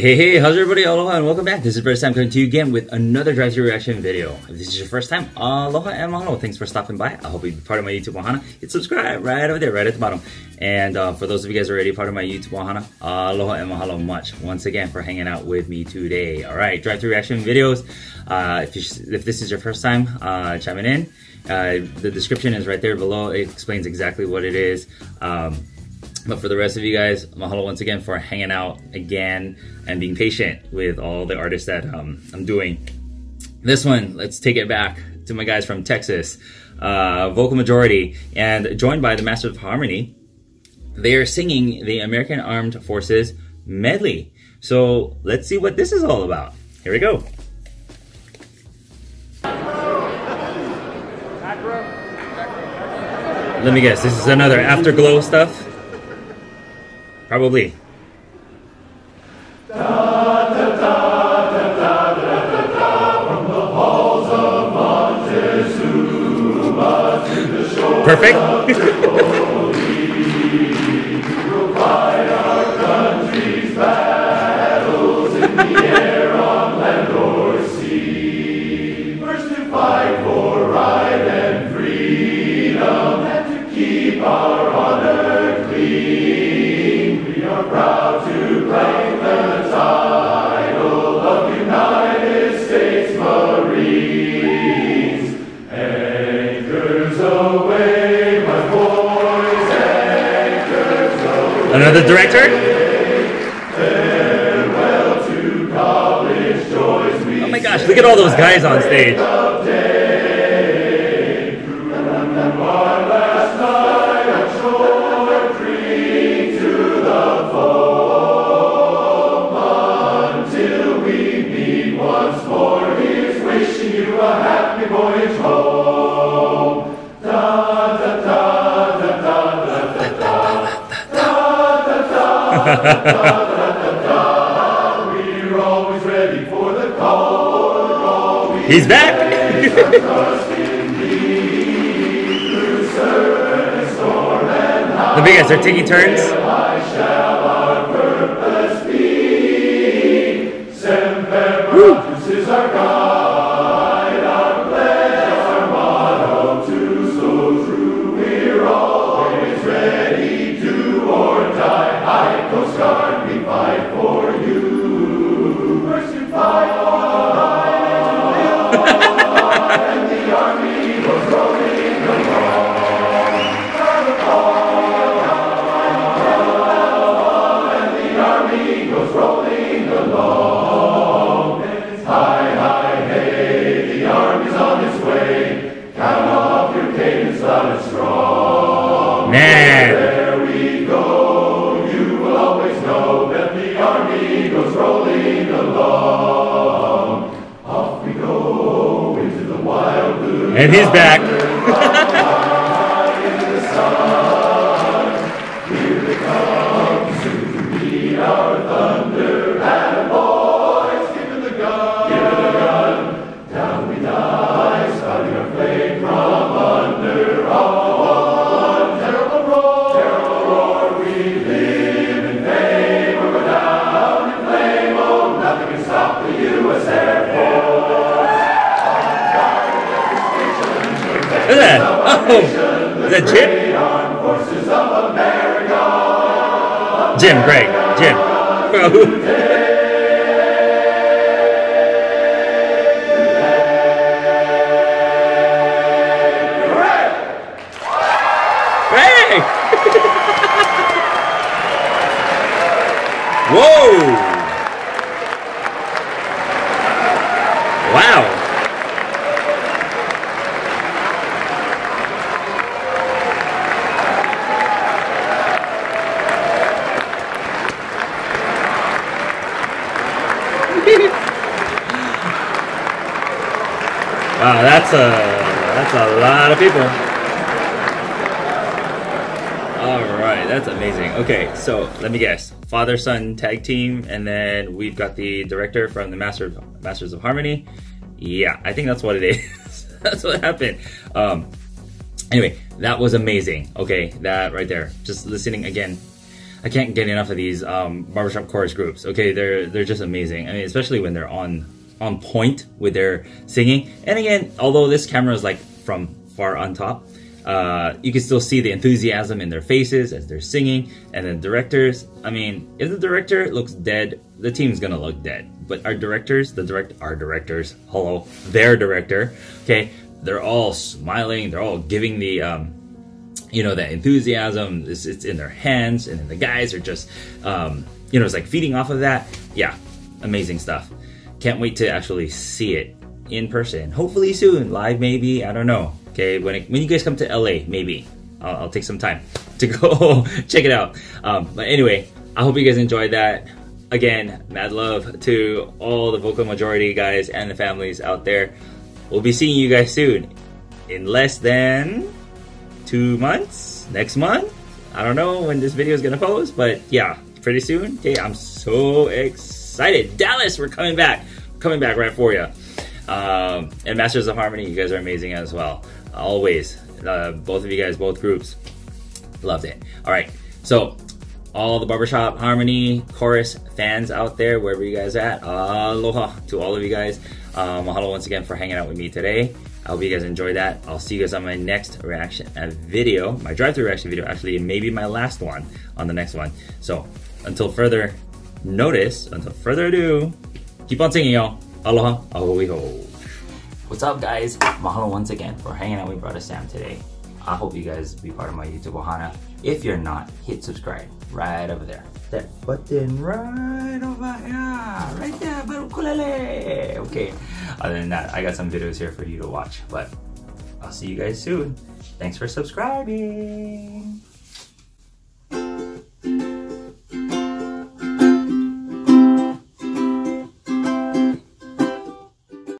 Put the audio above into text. Hey, how's everybody? Aloha and welcome back. This is Bruddah Sam coming to you again with another drive-thru reaction video. If this is your first time, aloha and mahalo. Thanks for stopping by. I hope you'll be part of my YouTube ohana. Hit subscribe right over there, right at the bottom. And for those of you guys already part of my YouTube ohana, aloha and mahalo much once again for hanging out with me today. All right, drive-thru reaction videos. If this is your first time chiming in, the description is right there below. It explains exactly what it is. But for the rest of you guys, mahalo once again for hanging out again and being patient with all the artists that I'm doing. This one, let's take it back to my guys from Texas, Vocal Majority, and joined by the Masters of Harmony. They are singing the American Armed Forces Medley. So let's see what this is all about. Here we go. Let me guess, this is another Afterglow stuff? Probably. Da, da, da, da, da, da, da, da, from the halls of Montezuma to the shore. Perfect. Of we'll fight our country's battles in the air, on land or sea. First to fight for right and freedom, and to keep our honor clean. Proud to play the title of United States Marines. Anchors away, my boys, anchors away. Another director? Farewell to college joys. Oh my gosh, look at all those guys on stage. We're always ready for the call. He's back. The big guys are taking turns. And he's back. Is that Jim? Jim, Greg, Jim. Hey! Whoa! Wow! Wow, that's a lot of people. All right, that's amazing. Okay, so let me guess, father-son tag team, and then we've got the director from the Masters of Harmony. Yeah, I think that's what it is. That's what happened. Anyway, that was amazing. Okay, that right there. Just listening again. I can't get enough of these barbershop chorus groups. Okay, they're just amazing. I mean, especially when they're on point with their singing. And again, although this camera is like from far on top, you can still see the enthusiasm in their faces as they're singing. And the directors, I mean, if the director looks dead, the team's gonna look dead. But our directors, their director, okay, they're all smiling, they're all giving the, you know, that enthusiasm, it's in their hands, and then the guys are just, you know, it's like feeding off of that. Yeah, amazing stuff. Can't wait to actually see it in person. Hopefully soon, live maybe, I don't know. Okay, when you guys come to LA, maybe. I'll take some time to go check it out. But anyway, I hope you guys enjoyed that. Again, mad love to all the Vocal Majority guys and the families out there. We'll be seeing you guys soon in less than 2 months, next month. I don't know when this video is gonna post, but yeah, pretty soon. Okay, I'm so excited. Dallas, we're coming back. Coming back right for you. And Masters of Harmony, you guys are amazing as well. Always, both of you guys, both groups, loved it. All right, so all the barbershop harmony chorus fans out there, wherever you guys are at, aloha to all of you guys. Mahalo once again for hanging out with me today. I hope you guys enjoyed that. I'll see you guys on my next reaction video, my drive-through reaction video, actually maybe my last one on the next one. So until further ado, keep on singing, y'all. Aloha, ahoiho. What's up, guys? Mahalo once again for hanging out with Bruddah Sam today. I hope you guys be part of my YouTube ohana. If you're not, hit subscribe right over there. That button right over here, right there, barukulele. Okay, other than that, I got some videos here for you to watch, but I'll see you guys soon. Thanks for subscribing.